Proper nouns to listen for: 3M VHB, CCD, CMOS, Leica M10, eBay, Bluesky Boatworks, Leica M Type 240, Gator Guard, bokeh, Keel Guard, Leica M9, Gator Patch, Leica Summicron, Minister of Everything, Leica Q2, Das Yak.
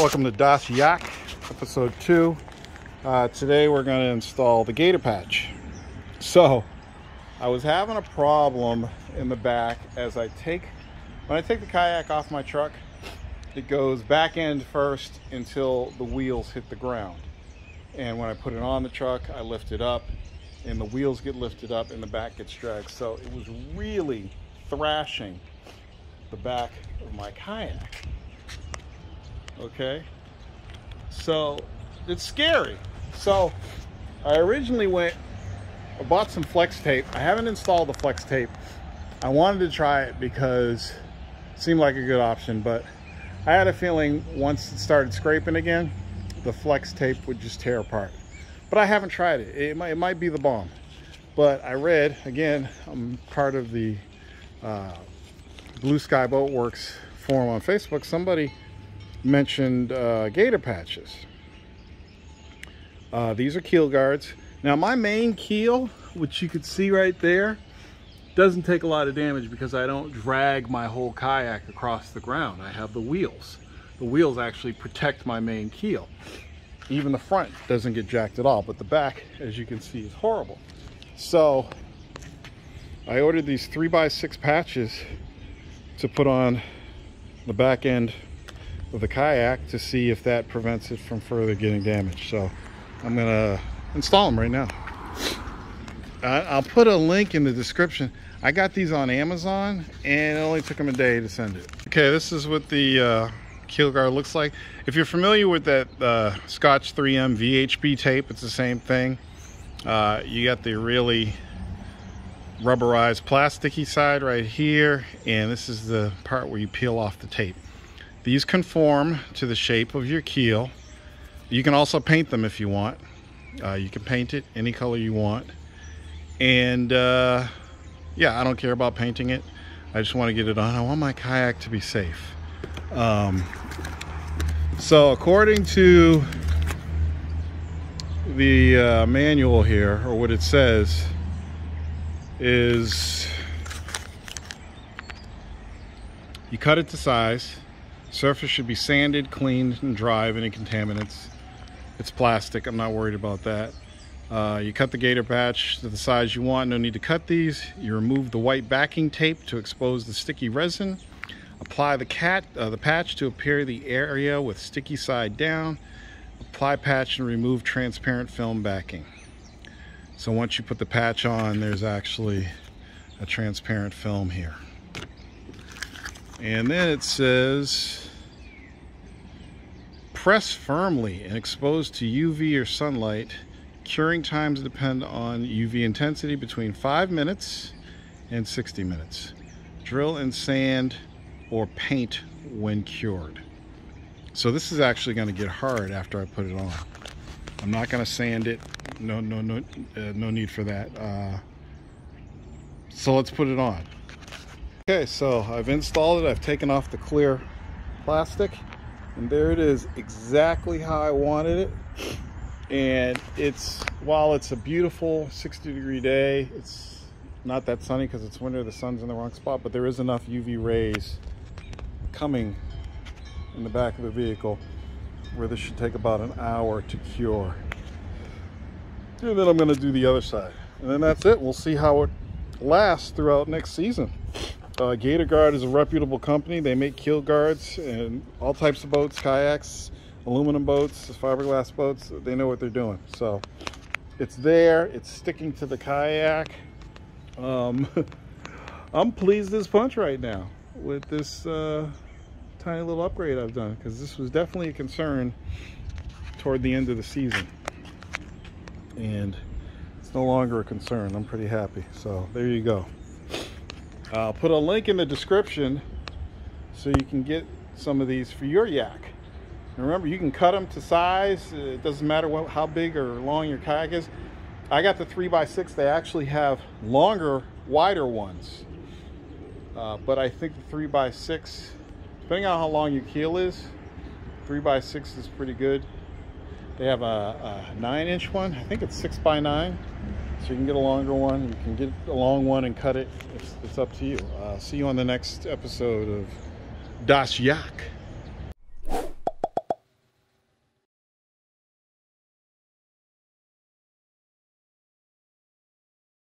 Welcome to Das Yak, episode 2. Today we're going to install the Gator Patch. So I was having a problem in the back as when I take the kayak off my truck, it goes back end first until the wheels hit the ground. And when I put it on the truck, I lift it up and the wheels get lifted up and the back gets dragged. So it was really thrashing the back of my kayak. Okay, so it's scary. So I bought some flex tape. I haven't installed the flex tape. I wanted to try it because it seemed like a good option, but I had a feeling once it started scraping again, the flex tape would just tear apart. But I haven't tried it. It might be the bomb. But I read, again, I'm part of the Bluesky Boatworks forum on Facebook. Somebody mentioned gator patches. These are keel guards. Now my main keel, which you could see right there, doesn't take a lot of damage because I don't drag my whole kayak across the ground. I have the wheels. The wheels actually protect my main keel. Even the front doesn't get jacked at all, but the back, as you can see, is horrible. So I ordered these 3x6 patches to put on the back end of the kayak to see if that prevents it from further getting damaged. So I'm gonna install them right now. I'll put a link in the description. I got these on Amazon and it only took them a day to send it. Okay, this is what the keel guard looks like. If you're familiar with that Scotch 3M VHB tape, it's the same thing. You got the really rubberized plasticky side right here, and this is the part where you peel off the tape. These conform to the shape of your keel. You can also paint them if you want. You can paint it any color you want. And yeah, I don't care about painting it. I just want to get it on. I want my kayak to be safe. So according to the manual here, or what it says, is you cut it to size. Surface should be sanded, cleaned, and dry of any contaminants. It's plastic, I'm not worried about that. You cut the gator patch to the size you want, no need to cut these. You remove the white backing tape to expose the sticky resin. Apply the patch to appear the area with sticky side down. Apply patch and remove transparent film backing. So once you put the patch on, there's actually a transparent film here. And then it says, press firmly and expose to UV or sunlight. Curing times depend on UV intensity, between 5 minutes and 60 minutes. Drill and sand or paint when cured. So this is actually going to get hard after I put it on. I'm not going to sand it. No need for that. So let's put it on. Okay, so I've installed it. I've taken off the clear plastic, and there it is, exactly how I wanted it. And while it's a beautiful 60-degree day, it's not that sunny because it's winter, the sun's in the wrong spot, but there is enough UV rays coming in the back of the vehicle where this should take about an hour to cure. And then I'm gonna do the other side. And then that's it. We'll see how it lasts throughout next season. Gator Guard is a reputable company. They make keel guards and all types of boats, kayaks, aluminum boats, fiberglass boats. They know what they're doing. So it's there. It's sticking to the kayak. I'm pleased as punch right now with this tiny little upgrade I've done, because this was definitely a concern toward the end of the season. And it's no longer a concern. I'm pretty happy. So there you go. I'll put a link in the description so you can get some of these for your yak. And remember, you can cut them to size. It doesn't matter how big or long your kayak is. I got the 3x6. They actually have longer, wider ones. But I think the 3x6, depending on how long your keel is, 3x6 is pretty good. They have a 9-inch one. I think it's 6x9. So you can get a longer one, you can get a long one and cut it. It's up to you. See you on the next episode of Das Yak.